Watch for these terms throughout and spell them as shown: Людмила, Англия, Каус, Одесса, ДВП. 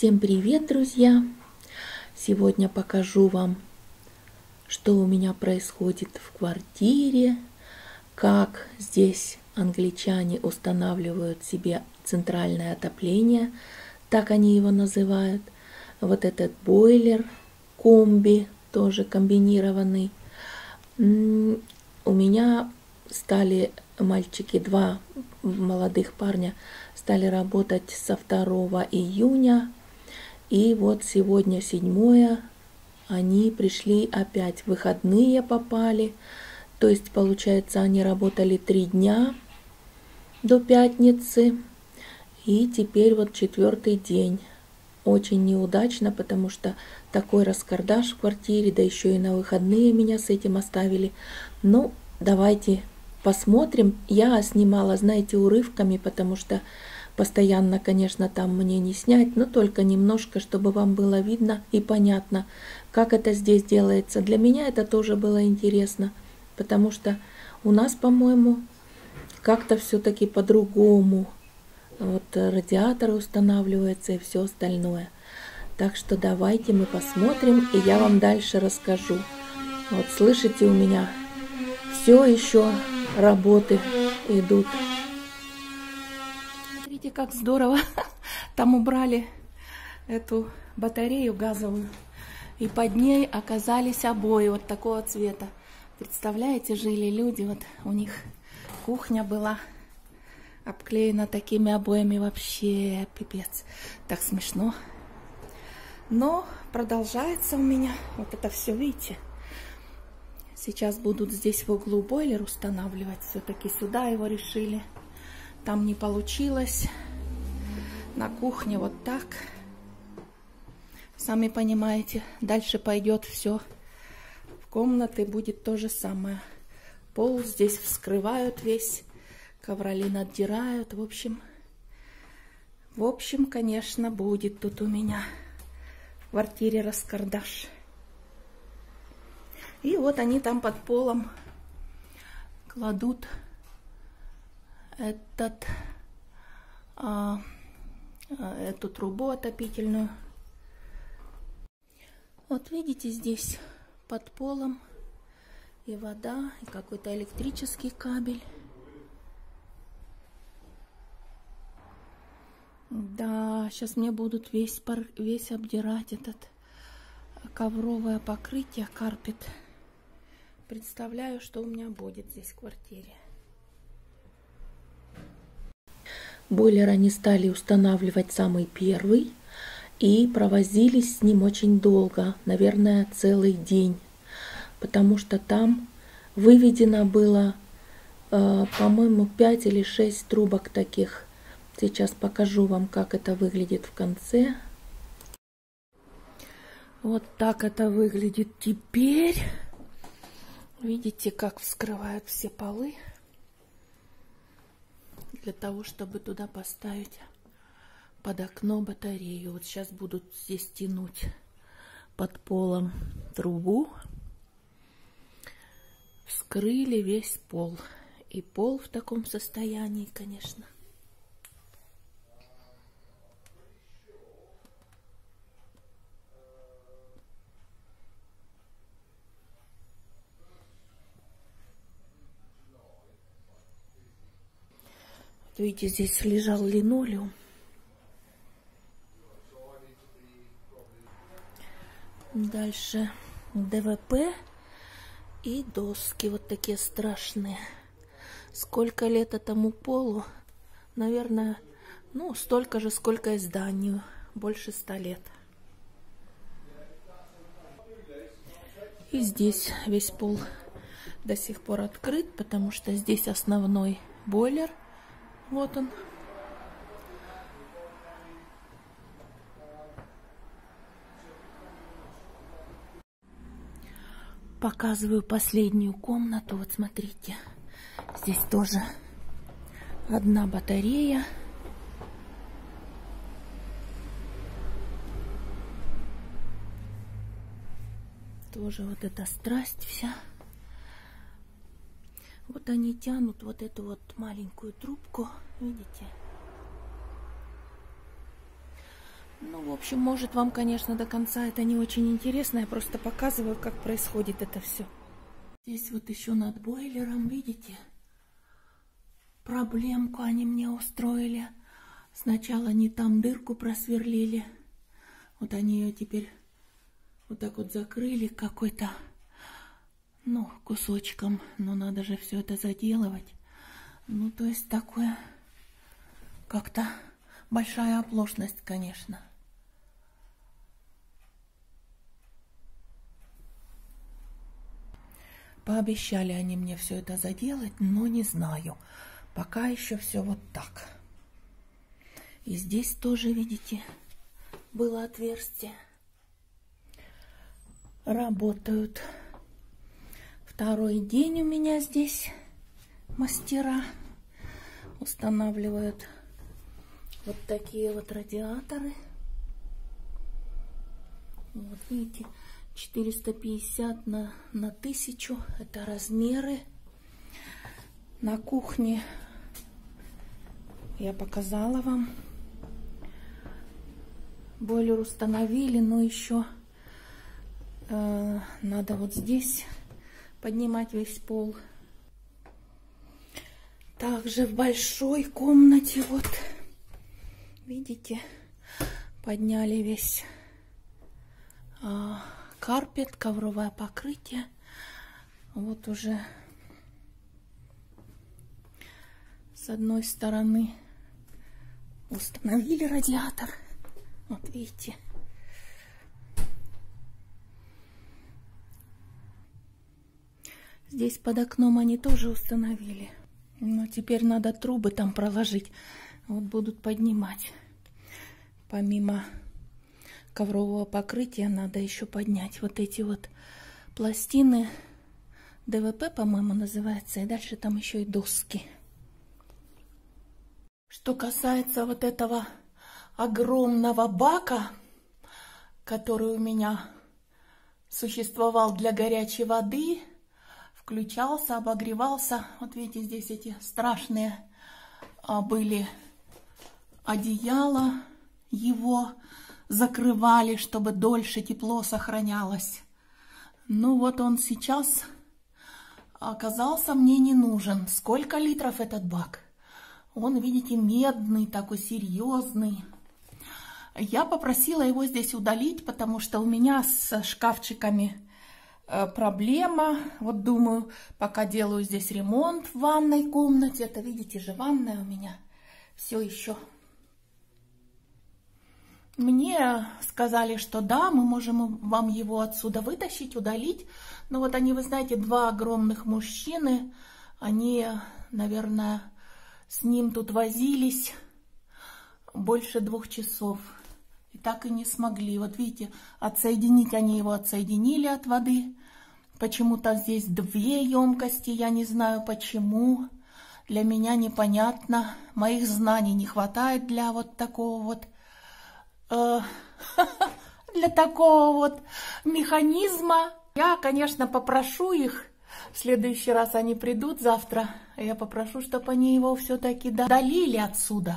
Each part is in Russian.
Всем привет, друзья! Сегодня покажу вам, что у меня происходит в квартире, как здесь англичане устанавливают себе центральное отопление, так они его называют. Вот этот бойлер, комби, тоже комбинированный. У меня стали мальчики, два молодых парня, стали работать со 2 июня. И вот сегодня 7-е, они пришли опять, выходные попали. То есть, получается, они работали 3 дня до пятницы. И теперь вот 4-й день. Очень неудачно, потому что такой раскордаж в квартире, да еще и на выходные меня с этим оставили. Ну, давайте посмотрим. Я снимала, знаете, урывками, потому что постоянно, конечно, там мне не снять, но только немножко, чтобы вам было видно и понятно, как это здесь делается. Для меня это тоже было интересно, потому что у нас, по-моему, как-то все-таки по-другому. Вот радиатор устанавливается и все остальное. Так что давайте мы посмотрим, и я вам дальше расскажу. Вот слышите, у меня все еще работы идут. Смотрите, как здорово. Там убрали эту батарею газовую. И под ней оказались обои вот такого цвета. Представляете, жили люди. Вот у них кухня была обклеена такими обоями. Вообще пипец. Так смешно. Но продолжается у меня вот это все, видите. Сейчас будут здесь в углу бойлер устанавливать. Все-таки сюда его решили. Там не получилось. На кухне вот так. Сами понимаете. Дальше пойдет все. В комнаты будет то же самое. Пол здесь вскрывают весь. Ковролин отдирают. В общем, конечно, будет тут у меня в квартире раскордаж. И вот они там под полом кладут эту трубу отопительную. Вот видите, здесь под полом и вода, и какой-то электрический кабель. Да, сейчас мне будут весь обдирать этот ковровое покрытие, карпет. Представляю, что у меня будет здесь в квартире. Бойлер они стали устанавливать самый первый и провозились с ним очень долго, наверное, целый день, потому что там выведено было, по-моему, 5 или 6 трубок таких. Сейчас покажу вам, как это выглядит в конце. Вот так это выглядит теперь. Видите, как вскрывают все полы для того, чтобы туда поставить под окно батарею. Вот сейчас будут здесь тянуть под полом трубу. Вскрыли весь пол. И пол в таком состоянии, конечно. Видите, здесь лежал линолеум. Дальше ДВП и доски вот такие страшные. Сколько лет этому полу? Наверное, ну, столько же, сколько и зданию. Больше 100 лет. И здесь весь пол до сих пор открыт, потому что здесь основной бойлер. Вот он. Показываю последнюю комнату. Вот смотрите. Здесь тоже одна батарея. Тоже вот эта страсть вся. Вот они тянут вот эту вот маленькую трубку, видите? Ну, в общем, может, вам, конечно, до конца это не очень интересно. Я просто показываю, как происходит это все. Здесь вот еще над бойлером, видите, проблемку они мне устроили. Сначала не там дырку просверлили. Вот они ее теперь вот так вот закрыли какой-то, ну, кусочком. Но надо же все это заделывать. Ну, то есть такое как-то большая оплошность, конечно. Пообещали они мне все это заделать, но не знаю. Пока еще все вот так. И здесь тоже, видите, было отверстие. Работают. Второй день у меня здесь мастера устанавливают вот такие вот радиаторы. Вот видите, 450 на 1000. Это размеры. На кухне я показала вам. Бойлер установили, но еще надо вот здесь поднимать весь пол. Также в большой комнате вот, видите, подняли весь карпет, ковровое покрытие. Вот уже с одной стороны установили радиатор. Вот видите. Здесь под окном они тоже установили. Но теперь надо трубы там проложить. Вот будут поднимать. Помимо коврового покрытия надо еще поднять вот эти вот пластины. ДВП, по-моему, называется. И дальше там еще и доски. Что касается вот этого огромного бака, который у меня существовал для горячей воды, включался, обогревался. Вот видите, здесь эти страшные были одеяла, его закрывали, чтобы дольше тепло сохранялось. Ну вот он сейчас оказался мне не нужен. Сколько литров этот бак? Он, видите, медный, такой серьезный. Я попросила его здесь удалить, потому что у меня с шкафчиками проблема. Вот думаю, пока делаю здесь ремонт в ванной комнате. Это, видите же, ванная у меня все еще. Мне сказали, что да, мы можем вам его отсюда вытащить, удалить. Но вот они, вы знаете, два огромных мужчины. Они, наверное, с ним тут возились больше 2 часов. И так и не смогли. Вот видите, отсоединить они его отсоединили от воды. Почему-то здесь 2 емкости, я не знаю почему. Для меня непонятно. Моих знаний не хватает для вот такого вот, для такого вот механизма. Я, конечно, попрошу их. В следующий раз они придут завтра. Я попрошу, чтобы они его все-таки удалили отсюда.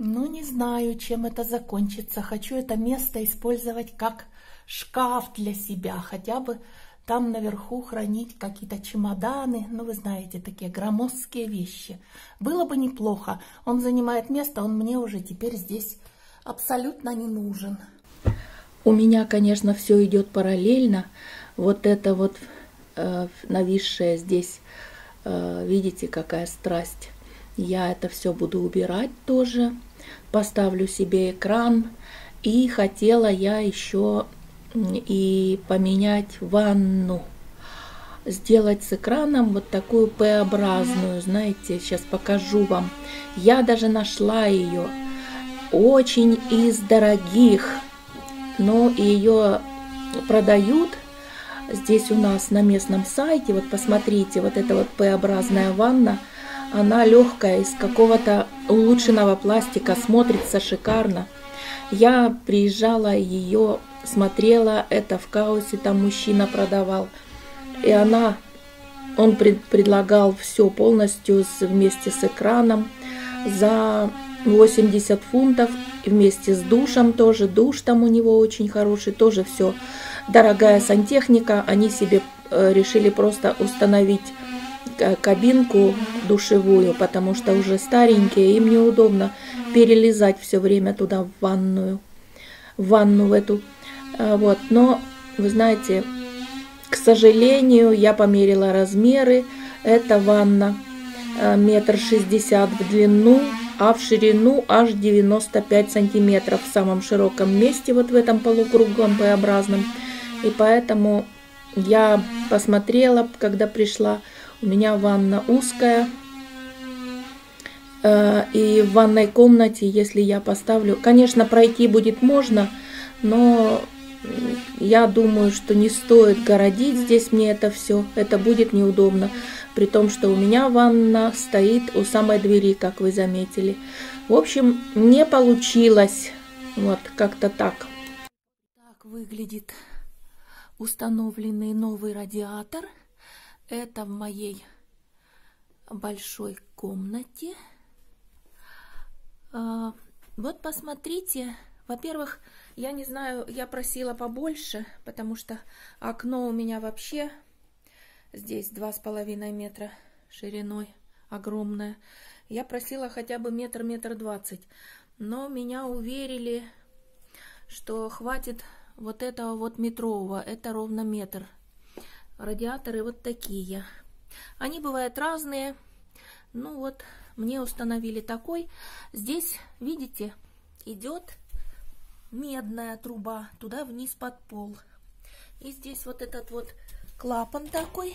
Ну, не знаю, чем это закончится. Хочу это место использовать как шкаф для себя. Хотя бы там наверху хранить какие-то чемоданы. Ну, вы знаете, такие громоздкие вещи. Было бы неплохо. Он занимает место, он мне уже теперь здесь абсолютно не нужен. У меня, конечно, все идет параллельно. Вот это вот нависшая здесь, видите, какая страсть. Я это все буду убирать тоже. Поставлю себе экран. И хотела я еще и поменять ванну. Сделать с экраном вот такую П-образную. Знаете, сейчас покажу вам. Я даже нашла ее. Очень из дорогих. Но ее продают здесь у нас на местном сайте. Вот посмотрите, вот эта вот П-образная ванна. Она легкая, из какого-то улучшенного пластика, смотрится шикарно. Я приезжала, ее смотрела, это в Каусе там мужчина продавал. И он предлагал все полностью вместе с экраном за 80 фунтов вместе с душем тоже. Душ там у него очень хороший, тоже все. Дорогая сантехника, они себе решили просто установить кабинку душевую, потому что уже старенькие, им неудобно перелезать все время туда в ванну в эту. Вот, но вы знаете, к сожалению, я померила размеры. Эта ванна 1,60 м в длину, а в ширину аж 95 сантиметров в самом широком месте, вот в этом полукруглом П-образном. И поэтому я посмотрела, когда пришла, у меня ванна узкая. И в ванной комнате, если я поставлю, конечно, пройти будет можно, но я думаю, что не стоит городить здесь мне это все, это будет неудобно. При том, что у меня ванна стоит у самой двери, как вы заметили. В общем, не получилось. Вот, как-то так. Так выглядит установленный новый радиатор. Это в моей большой комнате. Вот посмотрите. Во-первых, я не знаю, я просила побольше, потому что окно у меня вообще здесь 2,5 метра шириной, огромное. Я просила хотя бы метр, 1,20 м, но меня уверили, что хватит вот этого вот метрового, это ровно метр. Радиаторы вот такие. Они бывают разные, ну вот мне установили такой. Здесь, видите, идет медная труба, туда вниз под пол. И здесь вот этот вот клапан такой.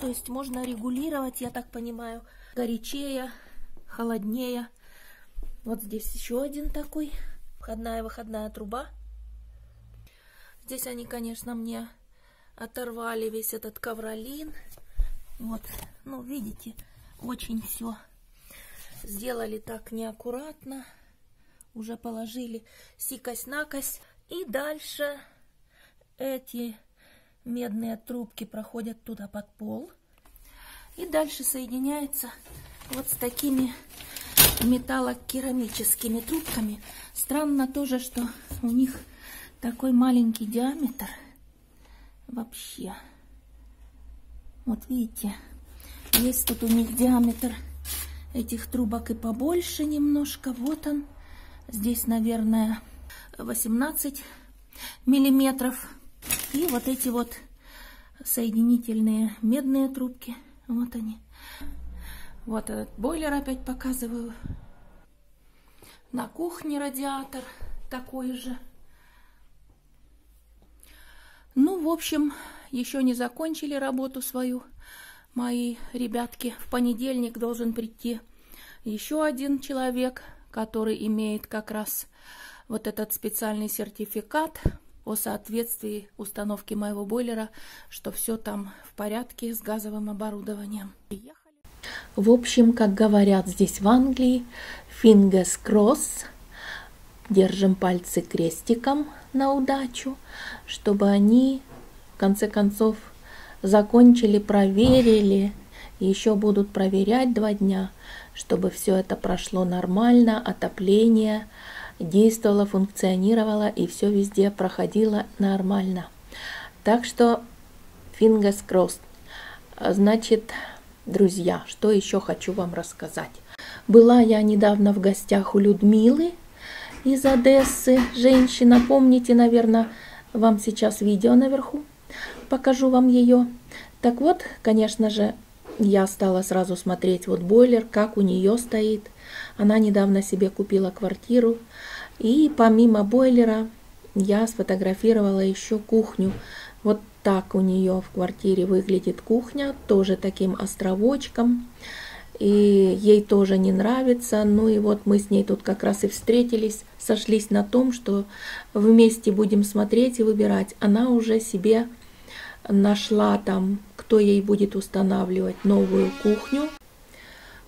То есть можно регулировать, я так понимаю, горячее, холоднее. Вот здесь еще один такой. Входная-выходная труба. Здесь они, конечно, мне оторвали весь этот ковролин. Вот, ну, видите, очень все сделали так неаккуратно. Уже положили сикость-накость. И дальше эти медные трубки проходят туда под пол. И дальше соединяются вот с такими металлокерамическими трубками. Странно тоже, что у них такой маленький диаметр. Вообще. Вот видите, есть тут у них диаметр этих трубок и побольше немножко. Вот он. Здесь, наверное, 18 миллиметров. И вот эти вот соединительные медные трубки. Вот они. Вот этот бойлер опять показываю. На кухне радиатор такой же. Ну, в общем, еще не закончили работу свою мои ребятки. В понедельник должен прийти еще один человек, который имеет как раз вот этот специальный сертификат о соответствии установки моего бойлера, что все там в порядке с газовым оборудованием. В общем, как говорят здесь в Англии, fingers crossed, держим пальцы крестиком на удачу, чтобы они в конце концов закончили, проверили. Еще будут проверять 2 дня, чтобы все это прошло нормально, отопление действовало, функционировало и все везде проходило нормально. Так что fingers crossed. Значит, друзья, что еще хочу вам рассказать. Была я недавно в гостях у Людмилы из Одессы. Женщина, помните, наверное, вам сейчас видео наверху. Покажу вам ее. Так вот, конечно же, я стала сразу смотреть вот бойлер, как у нее стоит. Она недавно себе купила квартиру. И помимо бойлера я сфотографировала еще кухню. Вот так у нее в квартире выглядит кухня, тоже таким островочком. И ей тоже не нравится. Ну и вот мы с ней тут как раз и встретились, сошлись на том, что вместе будем смотреть и выбирать. Она уже себе нашла там, кто ей будет устанавливать новую кухню.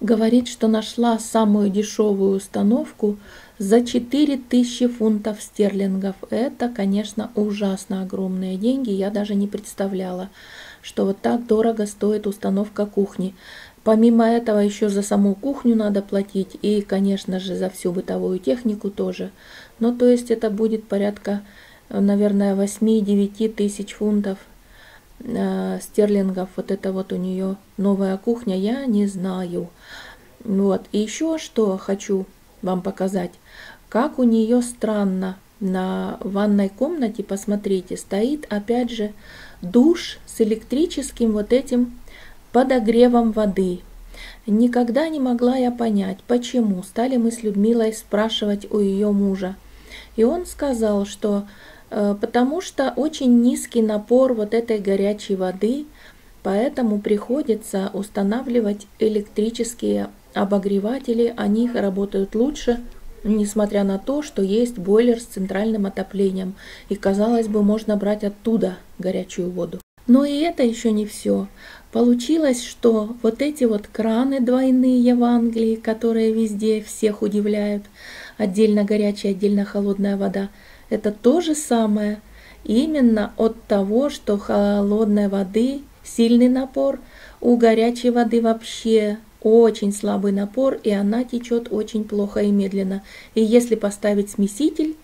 Говорит, что нашла самую дешевую установку за 4000 фунтов стерлингов. Это, конечно, ужасно огромные деньги. Я даже не представляла, что вот так дорого стоит установка кухни. Помимо этого еще за саму кухню надо платить и, конечно же, за всю бытовую технику тоже. Ну, то есть это будет порядка, наверное, 8-9 тысяч фунтов стерлингов. Вот это вот у нее новая кухня, я не знаю. Вот, и еще что хочу вам показать, как у нее странно. На ванной комнате, посмотрите, стоит опять же душ с электрическим вот этим подогревом воды. Никогда не могла я понять, почему. Стали мы с Людмилой спрашивать у ее мужа. И он сказал, что потому что очень низкий напор вот этой горячей воды, поэтому приходится устанавливать электрические обогреватели, они работают лучше, несмотря на то, что есть бойлер с центральным отоплением, и, казалось бы, можно брать оттуда горячую воду. Но и это еще не все. Получилось, что вот эти вот краны двойные в Англии, которые везде всех удивляют, отдельно горячая, отдельно холодная вода, это то же самое. Именно от того, что холодной воды сильный напор, у горячей воды вообще очень слабый напор, и она течет очень плохо и медленно. И если поставить смеситель,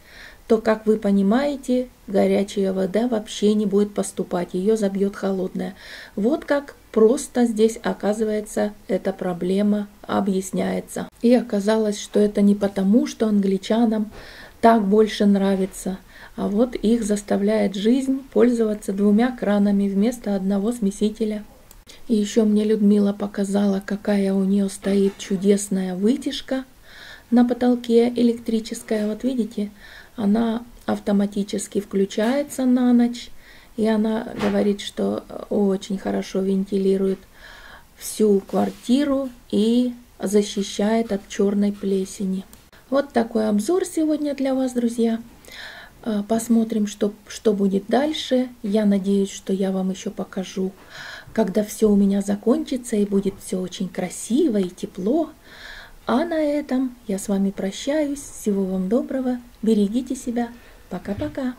то, как вы понимаете, горячая вода вообще не будет поступать, ее забьет холодная. Вот как просто здесь, оказывается, эта проблема объясняется. И оказалось, что это не потому, что англичанам так больше нравится, а вот их заставляет жизнь пользоваться двумя кранами вместо одного смесителя. И еще мне Людмила показала, какая у нее стоит чудесная вытяжка на потолке электрическая. Вот видите, она автоматически включается на ночь. И она говорит, что очень хорошо вентилирует всю квартиру и защищает от черной плесени. Вот такой обзор сегодня для вас, друзья. Посмотрим, что будет дальше. Я надеюсь, что я вам еще покажу, когда все у меня закончится и будет все очень красиво и тепло. А на этом я с вами прощаюсь. Всего вам доброго. Берегите себя. Пока-пока.